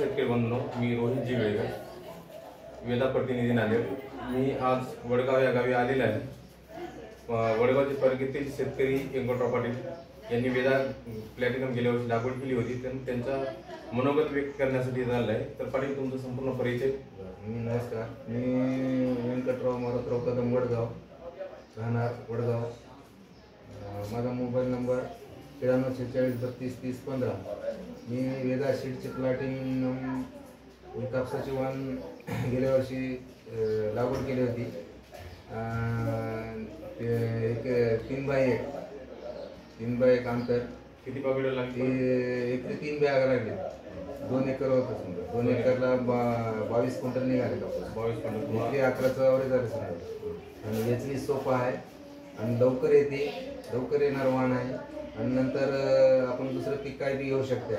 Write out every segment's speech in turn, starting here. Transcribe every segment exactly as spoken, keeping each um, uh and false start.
केवन्नो मी रोहित जी वेळेकर वेदा प्रतिनिधी नाले मी आज वडगाव या गावी आलेला आहे। वडगावचे परगतील शेतकरी एकगोटा पाटील यांनी वेदा प्लॅटिनम गेल्या वर्षी लागवड केली होती, तर त्यांचा मनोगत व्यक्त करण्यासाठी झालं आहे। तर पाटील तुमचा संपूर्ण परिचय? नमस्कार, मी व्यंकटराव मारुतराव कदम वडगाव, राहणार वडगाव। माझा मोबाईल नंबर त्र्याण्णव सेहेचाळीस बत्तीस तीस पंधरा। मी वेदा सीडचे प्लॅटिनम कापसाची वाण गेल्या वर्षी लागवड केली होती। एक तीन बाय एक तीन बाय एक अंतर किती बागेला लागते? एक ते तीन बॅग लागले। दोन एकर होतं समजा, दोन एकरला बा बावीस क्विंटल निघाले कापूस, बावीस क्विंटल अकराचं आवरे झाले समजा। आणि वेचणी सोपा आहे आणि लवकर येते, लवकर येणार वाण आहे। आणि नंतर आपण दुसरं पीक काय बी घेऊ शकते।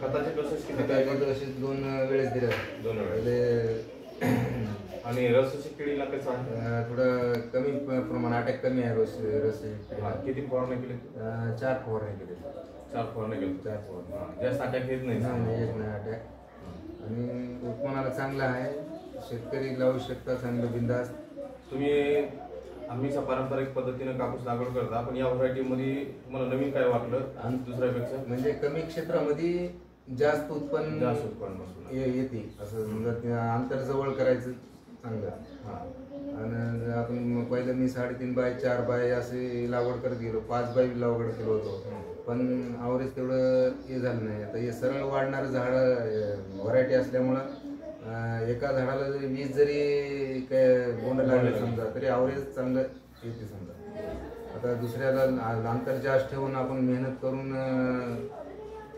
खताचे डोसेस किती? खताचे डोसेस दोन वेळेस दिले, दोन वेळेस। आणि रसची किडीला कसं थोडं कमी प्रमाणात अटॅक कमी आहे रस रस किती फवारणी केली? चार फवारणी केली चार फवारणी केली चार फवारणी जास्त अटॅक येत नाही नाही अटॅक। आणि उत्पन्नाला चांगला आहे, शेतकरी लावू शकता चांगलं बिंदास। तुम्ही आम्ही पारंपरिक पद्धतीने कापूस लागवड करता, पण या व्हरायटीमध्ये तुम्हाला नवीन काय वाटलं? आणि दुसऱ्यापेक्षा म्हणजे कमी क्षेत्रामध्ये जास्त उत्पन्न जास्त उत्पन्न येते असं समजा, अंतर जवळ करायचं चांगलं। हां, आणि आपण पहिलं मी साडेतीन बाय चार बाय असे लागवड करत गेलो, पाच बाय लागवड केलो होतो, पण आवरेज तेवढं हे झालं नाही। आता हे सरळ वाढणारं झाडं व्हरायटी असल्यामुळं एका झाडाला जरी वीज जरी काय बोंड लागले समजा तरी आवरेज चांगलं येते समजा। आता दुसऱ्याला अंतर जास्त ठेवून आपण मेहनत करून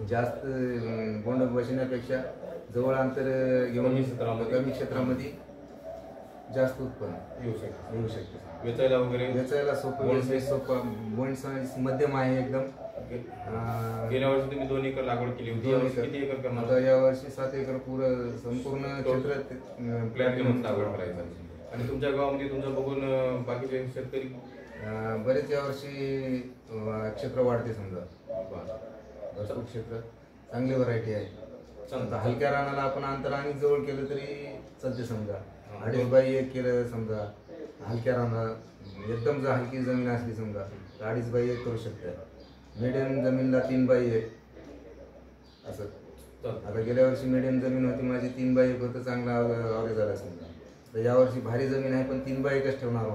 जास्त बोंड बसण्यापेक्षा जवळ अंतर घेऊन कमी क्षेत्रामध्ये जास्त उत्पन्न येऊ शकतं येऊ शकतं वेचायला वगैरे वेचायला सोपं सोपं बोंड साईज मध्यम आहे एकदम। गेल्या वर्षी तुम्ही दोन एकर लागवड केली होती, किती एकर करणार? आता या वर्षी सात एकर पूर्ण संपूर्ण क्षेत्रात प्लॅटिनम लागवड करायचं। आणि तुमच्या गावामध्ये तुमचं बघून बाकीचे शेतकरी बरेच या वर्षी क्षेत्र वाढते समजा, भरपूर क्षेत्र चांगली व्हरायटी आहे समजा। हलक्या रानाला आपण अंतर आणि जवळ केलं तरी चालते समजा, अडीच बाय एक केलं समजा हलक्या रानाला, एकदम जर हलकी जमीन असली समजा तर अडीच बाय एक करू शकतात। मीडियम जमीनला तीन बाय एक असं। आता गेल्या वर्षी मीडियम जमीन होती माझी, तीन बाय एक होतं, चांगला आवरेज झाला समजा। तर यावर्षी भारी जमीन आहे पण तीन बाय एकच ठेवणार आहोत।